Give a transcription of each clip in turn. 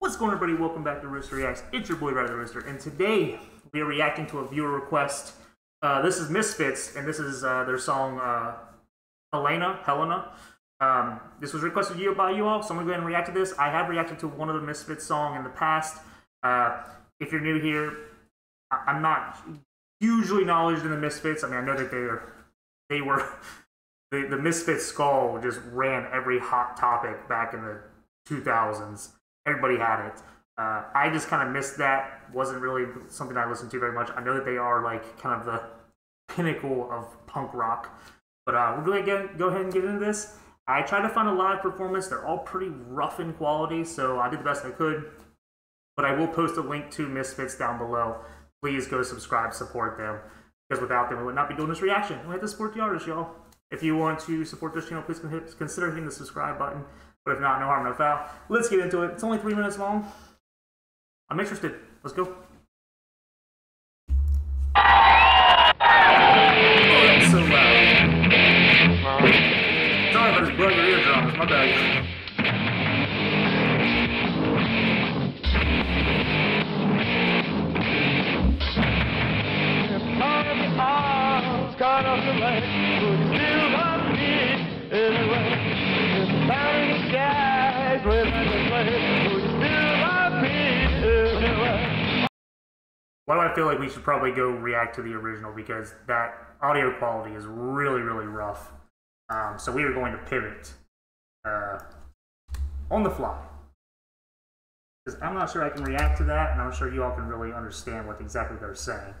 What's going on, everybody? Welcome back to Rooster Reacts. It's your boy Ryder Rooster, and today we are reacting to a viewer request. This is Misfits, and this is their song Helena. This was requested by you all, so I'm gonna go ahead and react to this. I have reacted to one of the Misfits song in the past. If you're new here, I'm not hugely knowledgeable in the Misfits. I mean, I know that they were the Misfits skull just ran every hot topic back in the 2000s. Everybody had it. I just kind of missed that. Wasn't really something I listened to very much. I know that they are like kind of the pinnacle of punk rock, but we're gonna go ahead and get into this. I tried to find a live performance. They're all pretty rough in quality, so I did the best I could. But I will post a link to Misfits down below. Please go subscribe, support them, because without them we would not be doing this reaction. We have to support the artists, y'all. If you want to support this channel, please consider hitting the subscribe button. But if not, no harm, no foul. Let's get into it. It's only 3 minutes long. I'm interested. Let's go. It's so loud. Sorry if I just broke your eardrums. My bad. Why do I feel like we should probably go react to the original, because that audio quality is really, really rough. So we were going to pivot on the fly, because I'm not sure I can react to that, and I'm sure you all can really understand what exactly they're saying.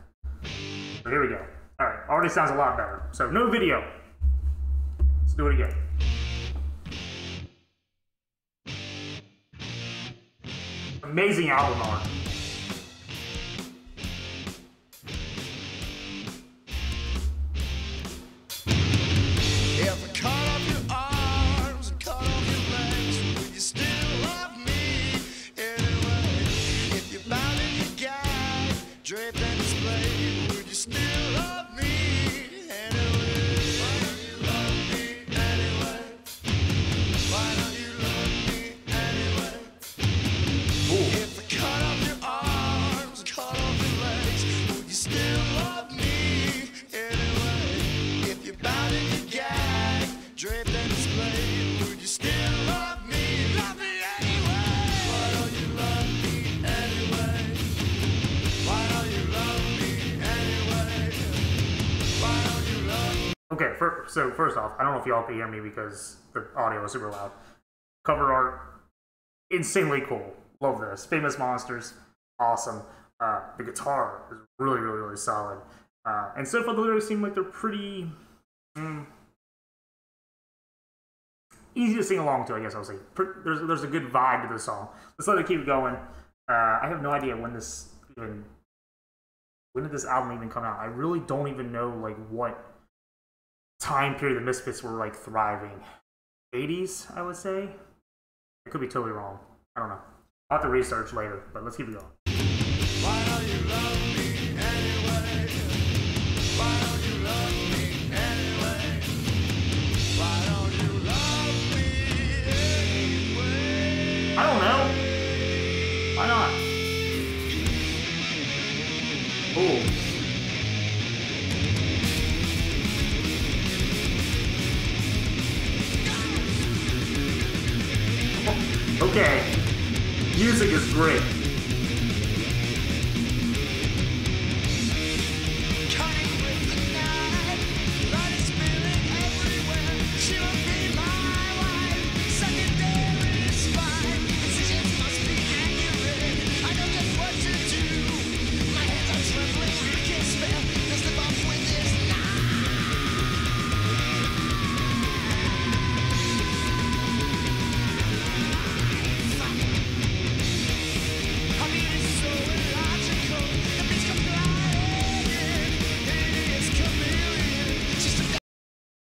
So here we go. All right, already sounds a lot better. So no video. Let's do it again. Amazing album art. Okay, so first off, I don't know if y'all can hear me because the audio is super loud. Cover art, insanely cool. Love this. Famous Monsters, awesome. The guitar is really, really, really solid. And so far, the lyrics seem like they're pretty easy to sing along to, I guess I'll say. There's a good vibe to the song. Let's let it keep going. I have no idea when this even... when did this album even come out? I really don't even know, like, what time period the Misfits were like thriving. 80s, I would say. I could be totally wrong. I don't know. I'll have to research later, but let's keep it going. Why don't you love me anyway? Why don't you love me anyway? Why don't you love me anyway? I don't know. Why not? Oh. Okay, music is great.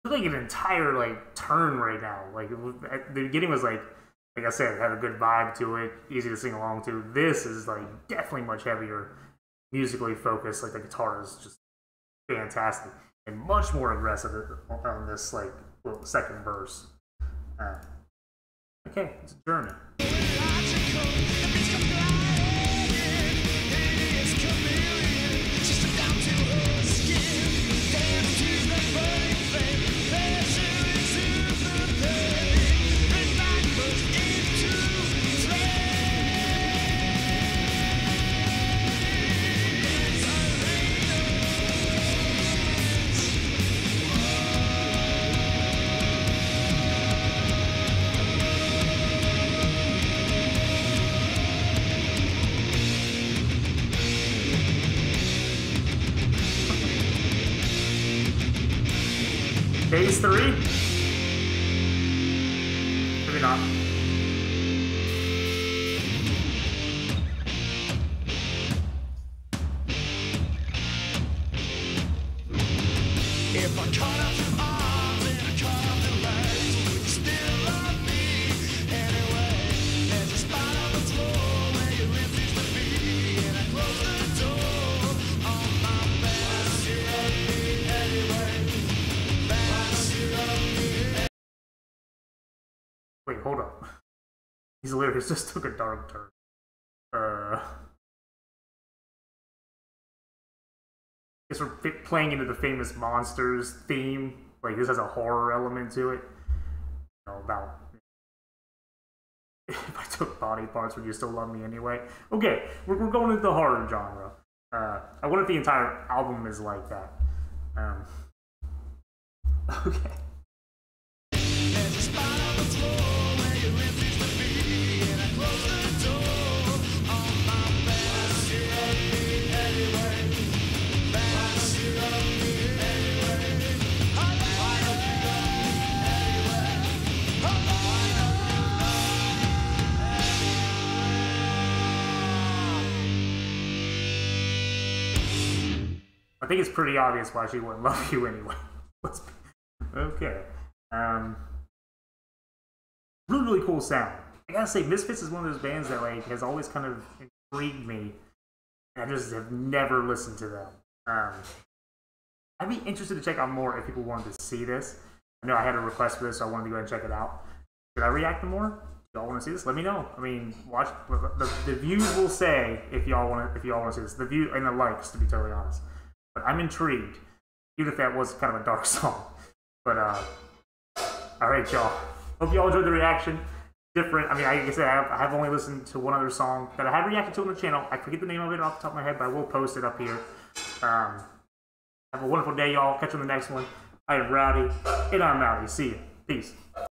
Like an entire like turn right now. Like at the beginning was like I said, had a good vibe to it, easy to sing along to. This is like definitely much heavier, musically focused. Like the guitar is just fantastic and much more aggressive on this like little second verse. Okay, it's a journey. Phase 3? Maybe not. If I caught up in arms and I caught up in legs, would you still love me anyway? There's a spot on the floor where your lips used to be, and I close the door on my fantasy of me anyway. Fantasy of me. Wait, hold up. These lyrics just took a dark turn. Guess we're playing into the Famous Monsters theme. Like, this has a horror element to it. You know, about if I took body parts, would you still love me anyway? Okay, we're going into the horror genre. I wonder if the entire album is like that. Okay. I think it's pretty obvious why she wouldn't love you anyway. Okay. Really cool sound. I gotta say, Misfits is one of those bands that like has always kind of intrigued me. And I just have never listened to them. I'd be interested to check out more if people wanted to see this. I know I had a request for this, so I wanted to go ahead and check it out. Should I react to more? Y'all want to see this? Let me know. I mean, watch the views will say if y'all want to see this. The view and the likes, to be totally honest. But I'm intrigued, even if that was kind of a dark song. But all right, y'all. Hope y'all enjoyed the reaction. Different. I mean, like I said, I have only listened to one other song that I have reacted to on the channel. I forget the name of it off the top of my head, but I will post it up here. Have a wonderful day, y'all. Catch you on the next one. I am Rowdy, and I'm Rowdy. See you. Peace.